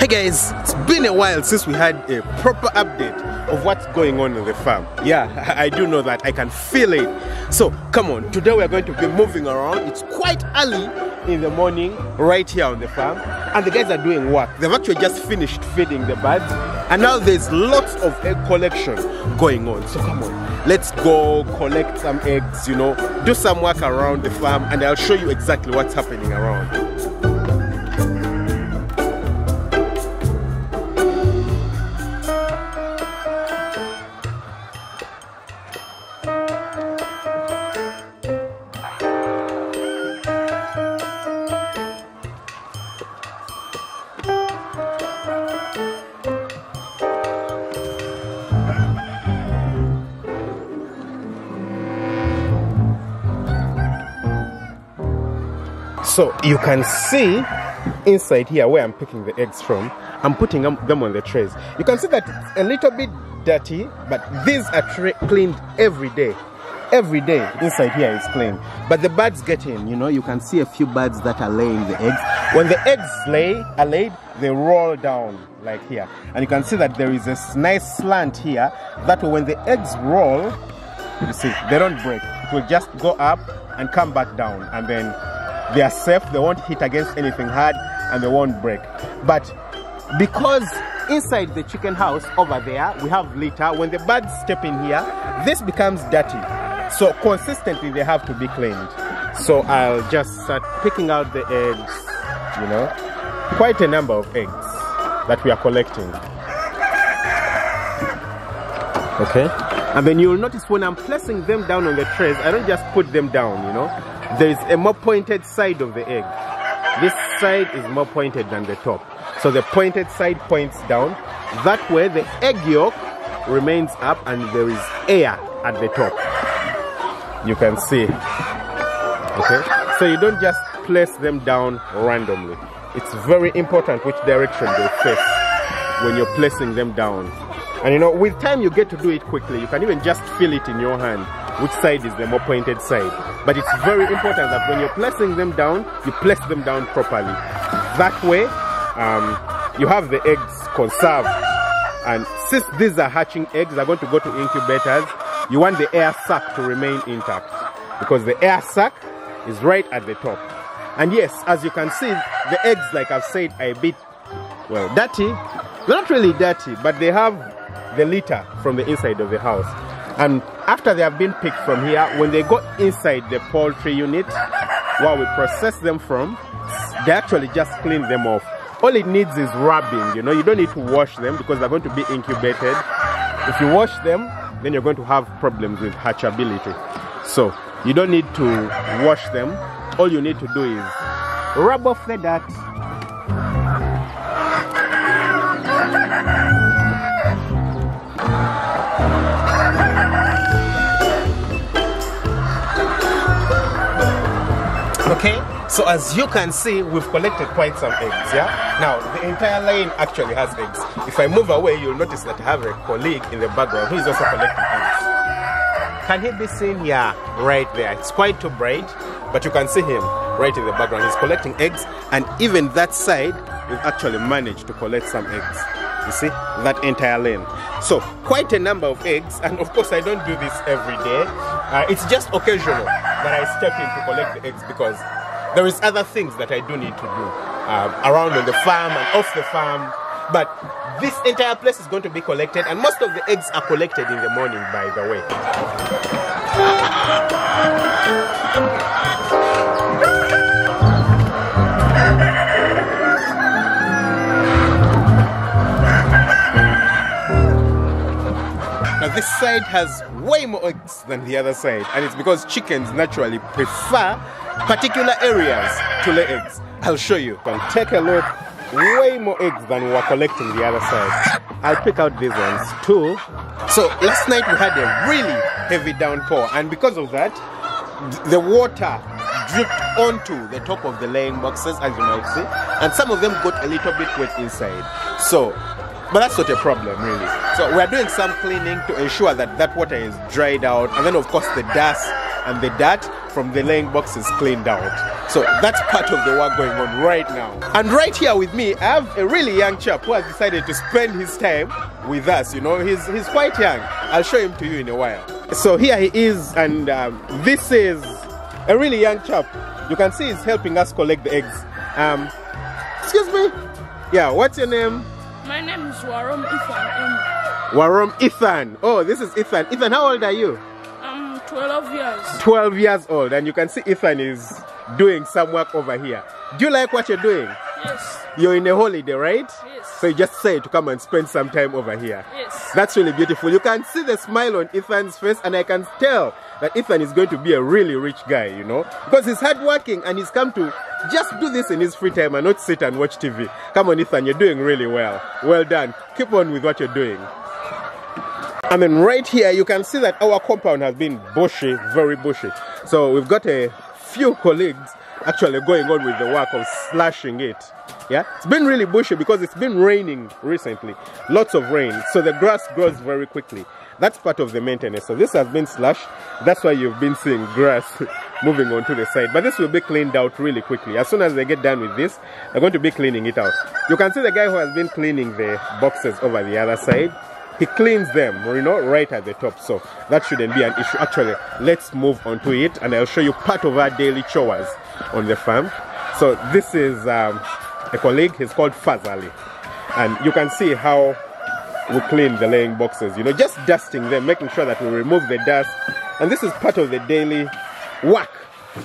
Hey guys, it's been a while since we had a proper update of what's going on in the farm. Yeah, I do know that, I can feel it. So come on, today we're going to be moving around. It's quite early in the morning right here on the farm, and the guys are doing work. They've actually just finished feeding the birds, and now there's lots of egg collection going on. So come on, let's go collect some eggs, you know, do some work around the farm, and I'll show you exactly what's happening around. So you can see inside here where I'm picking the eggs from. I'm putting them on the trays. You can see that it's a little bit dirty, but these are cleaned every day. Every day inside here is clean. But the birds get in, you know, you can see a few birds that are laying the eggs. When the eggs are laid, they roll down like here. And you can see that there is a nice slant here. That way when the eggs roll, you see, they don't break. It will just go up and come back down, and then they are safe, they won't hit against anything hard, and they won't break. But because inside the chicken house over there, we have litter, when the birds step in here, this becomes dirty. So consistently, they have to be cleaned. So I'll just start picking out the eggs, you know. Quite a number of eggs that we are collecting. Okay. And then you'll notice when I'm placing them down on the trays, I don't just put them down, you know. There is a more pointed side of the egg. This side is more pointed than the top. So the pointed side points down. That way the egg yolk remains up and there is air at the top. You can see. Okay? So you don't just place them down randomly. It's very important which direction they face when you're placing them down. And you know, with time you get to do it quickly. You can even just feel it in your hand, which side is the more pointed side. But it's very important that when you're placing them down, you place them down properly. That way, you have the eggs conserved. And since these are hatching eggs, they're going to go to incubators, you want the air sac to remain intact. Because the air sac is right at the top. And yes, as you can see, the eggs, like I've said, are a bit, well, dirty. They're not really dirty, but they have the litter from the inside of the house. And after they have been picked from here, when they go inside the poultry unit, where we process them from, they actually just clean them off. All it needs is rubbing, you know. You don't need to wash them because they're going to be incubated. If you wash them, then you're going to have problems with hatchability. So you don't need to wash them. All you need to do is rub off the dirt. Okay, so as you can see, we've collected quite some eggs, yeah? Now, the entire line actually has eggs. If I move away, you'll notice that I have a colleague in the background who is also collecting eggs. Can he be seen? Yeah, right there. It's quite too bright, but you can see him right in the background. He's collecting eggs, and even that side, we've actually managed to collect some eggs. You see, that entire lane. So, quite a number of eggs, and of course I don't do this every day. It's just occasional that I step in to collect the eggs because there is other things that I do need to do around on the farm and off the farm. But this entire place is going to be collected, and most of the eggs are collected in the morning, by the way. This side has way more eggs than the other side, and it's because chickens naturally prefer particular areas to lay eggs. I'll show you. But take a look, way more eggs than we were collecting the other side. I'll pick out these ones too. So last night we had a really heavy downpour, and because of that, the water dripped onto the top of the laying boxes, as you might see, and some of them got a little bit wet inside. So, but that's not a problem, really. So we're doing some cleaning to ensure that that water is dried out, and then of course the dust and the dirt from the laying boxes cleaned out. So that's part of the work going on right now. And right here with me, I have a really young chap who has decided to spend his time with us. You know, he's quite young. I'll show him to you in a while. So here he is, and this is a really young chap. You can see he's helping us collect the eggs. Excuse me? Yeah, what's your name? My name is Warom Ethan. Warom Ethan. Oh, this is Ethan. Ethan, how old are you? I'm 12 years. 12 years old, and you can see Ethan is doing some work over here. Do you like what you're doing? Yes. You're in a holiday, right? Yes. So you just say to come and spend some time over here. Yes. That's really beautiful. You can see the smile on Ethan's face, and I can tell that Ethan is going to be a really rich guy, you know, because he's hardworking and he's come to just do this in his free time and not sit and watch TV. Come on, Ethan, you're doing really well. Well done. Keep on with what you're doing. I mean, right here, you can see that our compound has been bushy, very bushy. So we've got a few colleagues actually going on with the work of slashing it. Yeah, it's been really bushy because it's been raining recently, lots of rain, so the grass grows very quickly. That's part of the maintenance. So this has been slashed, that's why you've been seeing grass moving on to the side, but this will be cleaned out really quickly. As soon as they get done with this, they're going to be cleaning it out. You can see the guy who has been cleaning the boxes over the other side. He cleans them, you know, right at the top, so that shouldn't be an issue. Actually, let's move on to it, and I'll show you part of our daily chores on the farm. So this is a colleague, he's called Fazali, and you can see how we clean the laying boxes, you know, just dusting them, making sure that we remove the dust. And this is part of the daily work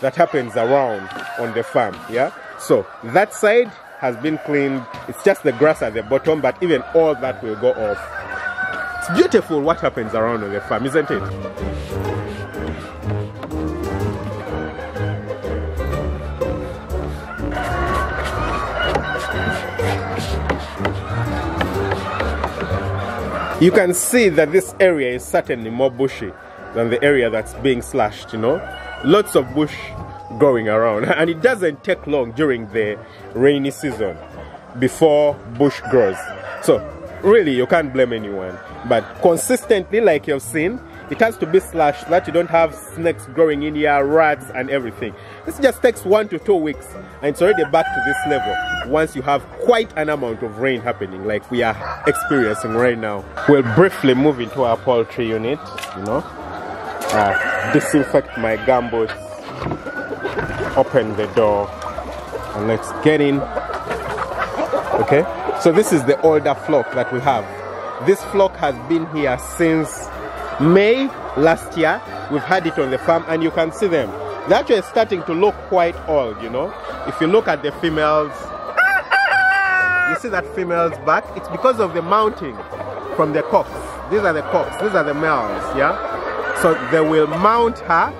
that happens around on the farm, yeah? So that side has been cleaned. It's just the grass at the bottom, but even all that will go off. It's beautiful what happens around on the farm, isn't it? You can see that this area is certainly more bushy than the area that's being slashed, you know? Lots of bush growing around, and it doesn't take long during the rainy season before bush grows. So really, you can't blame anyone. But consistently, like you've seen, it has to be slashed that you don't have snakes growing in here, rats and everything. This just takes 1 to 2 weeks, and it's already back to this level once you have quite an amount of rain happening like we are experiencing right now. We'll briefly move into our poultry unit, you know, disinfect my gumboots, open the door, and let's get in. Okay, so this is the older flock that we have. This flock has been here since May last year. We've had it on the farm, and you can see them. They're actually starting to look quite old, you know. If you look at the females, you see that female's back. It's because of the mounting from the cocks. These are the cocks, these are the males, yeah. So they will mount her,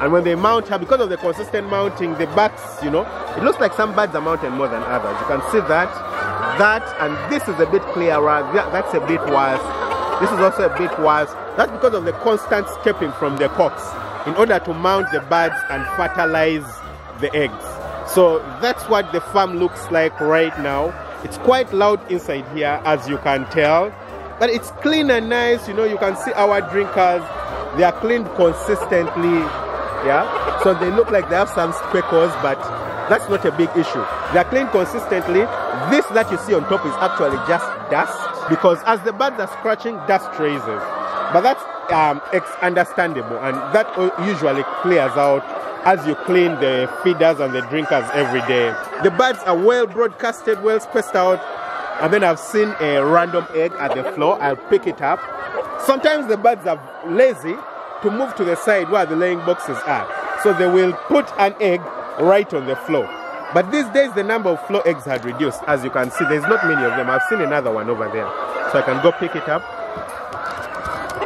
and when they mount her, because of the consistent mounting, the backs, you know, it looks like some birds are mounted more than others. You can see that, and this is a bit clearer, that's a bit worse, this is also a bit worse. That's because of the constant stepping from the cocks in order to mount the birds and fertilize the eggs. So that's what the farm looks like right now. It's quite loud inside here, as you can tell, but it's clean and nice, you know. You can see our drinkers, they are cleaned consistently, yeah. So they look like they have some speckles, but that's not a big issue. They are cleaned consistently. This that you see on top is actually just dust, because as the birds are scratching, dust raises. But that's understandable, and that usually clears out as you clean the feeders and the drinkers every day. The birds are well broadcasted, well spaced out. And then I've seen a random egg at the floor. I'll pick it up. Sometimes the birds are lazy to move to the side where the laying boxes are, so they will put an egg right on the floor. But these days the number of floor eggs had reduced. As you can see, there's not many of them. I've seen another one over there, so I can go pick it up.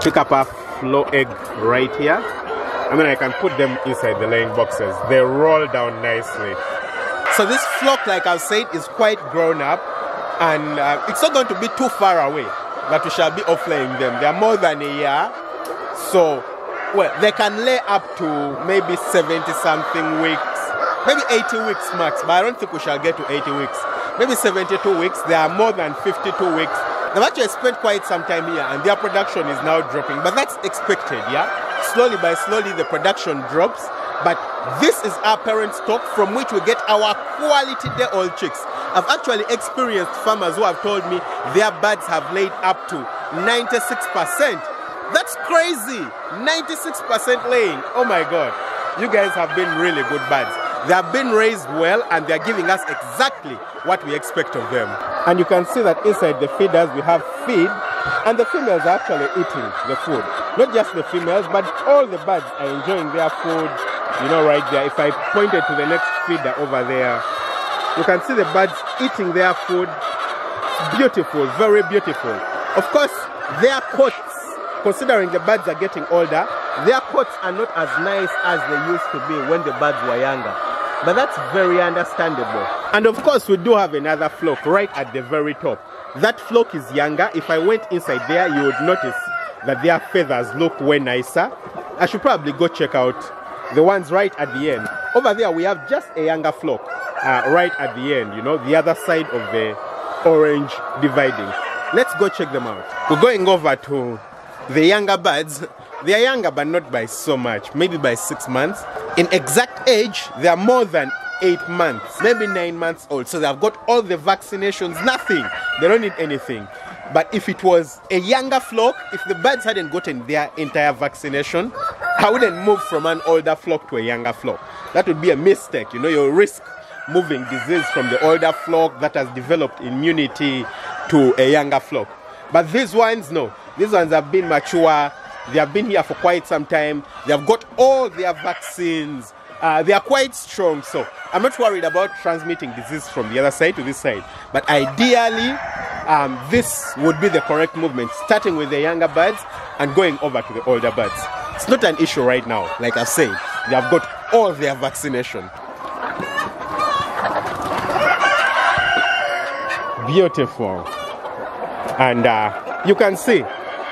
Pick up a floor egg right here, and then I can put them inside the laying boxes. They roll down nicely. So this flock, like I've said, is quite grown up, and it's not going to be too far away that we shall be off-laying them. They are more than a year, so well, they can lay up to maybe 70-something weeks, maybe 80 weeks max, but I don't think we shall get to 80 weeks. Maybe 72 weeks. They are more than 52 weeks. They've actually spent quite some time here, and their production is now dropping, but that's expected, yeah? Slowly by slowly, the production drops, But this is our parent stock from which we get our quality day-old chicks. I've actually experienced farmers who have told me their birds have laid up to 96%. That's crazy! 96% laying. Oh my God. You guys have been really good birds. They have been raised well and they are giving us exactly what we expect of them. And you can see that inside the feeders we have feed, and the females are actually eating the food. Not just the females, but all the birds are enjoying their food. You know, right there, if I pointed to the next feeder over there, you can see the birds eating their food. It's beautiful, very beautiful. Of course, their coats, considering the birds are getting older, their coats are not as nice as they used to be when the birds were younger. But that's very understandable. And of course, we do have another flock right at the very top. That flock is younger. If I went inside there, you would notice that their feathers look way nicer. I should probably go check out the ones right at the end. Over there, we have just a younger flock right at the end, you know, the other side of the orange dividing. Let's go check them out. We're going over to the younger birds. They are younger, but not by so much, maybe by 6 months. In exact age, they are more than 8 months, maybe 9 months old. So they've got all the vaccinations, nothing. They don't need anything. But if it was a younger flock, if the birds hadn't gotten their entire vaccination, I wouldn't move from an older flock to a younger flock. That would be a mistake. You know, you'll risk moving disease from the older flock that has developed immunity to a younger flock. But these ones, no. These ones have been mature. They have been here for quite some time. They have got all their vaccines. They are quite strong, so I'm not worried about transmitting disease from the other side to this side. But ideally, this would be the correct movement, starting with the younger birds and going over to the older birds. It's not an issue right now, like I've said. They have got all their vaccination. Beautiful. And you can see,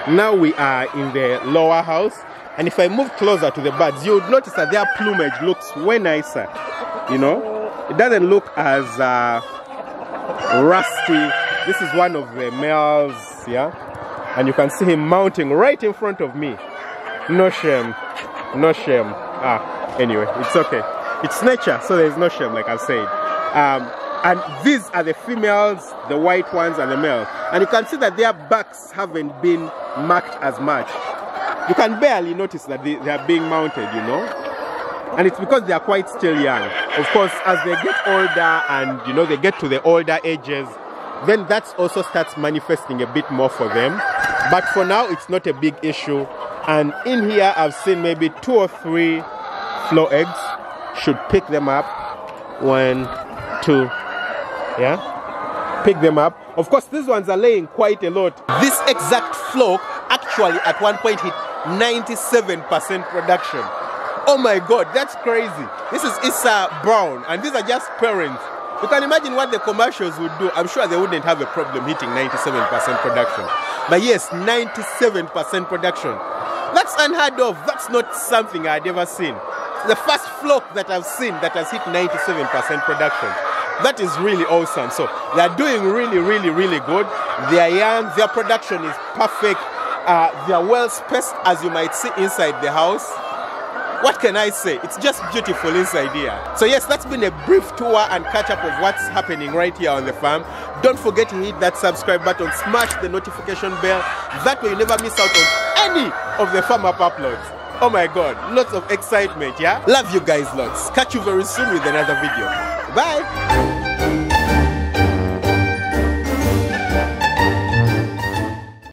now we are in the lower house. And if I move closer to the birds, you would notice that their plumage looks way nicer, you know. It doesn't look as rusty. This is one of the males, yeah. And you can see him mounting right in front of me. No shame, no shame. Anyway, it's okay. It's nature, so there's no shame, like I've said. And these are the females, the white ones and the males. And you can see that their backs haven't been marked as much. You can barely notice that they are being mounted, you know. And it's because they are quite still young. Of course, as they get older and, you know, they get to the older ages, then that also starts manifesting a bit more for them. But for now, it's not a big issue. And in here, I've seen maybe 2 or 3 flow eggs. Should pick them up. 1, 2, yeah? Pick them up. Of course, these ones are laying quite a lot. This exact flock actually at one point hit 97% production. Oh my God, that's crazy. This is Issa Brown, and these are just parents. You can imagine what the commercials would do. I'm sure they wouldn't have a problem hitting 97% production. But yes, 97% production. That's unheard of. That's not something I'd ever seen. It's the first flock that I've seen that has hit 97% production. That is really awesome. So they're doing really, really, really good. They are young. Their production is perfect. They are well spaced, as you might see inside the house. What can I say? It's just beautiful inside here. So yes, that's been a brief tour and catch up of what's happening right here on the farm. Don't forget to hit that subscribe button, smash the notification bell. That way you never miss out on any of the Farm Up uploads. Oh my God, lots of excitement, yeah? Love you guys lots. Catch you very soon with another video. Bye!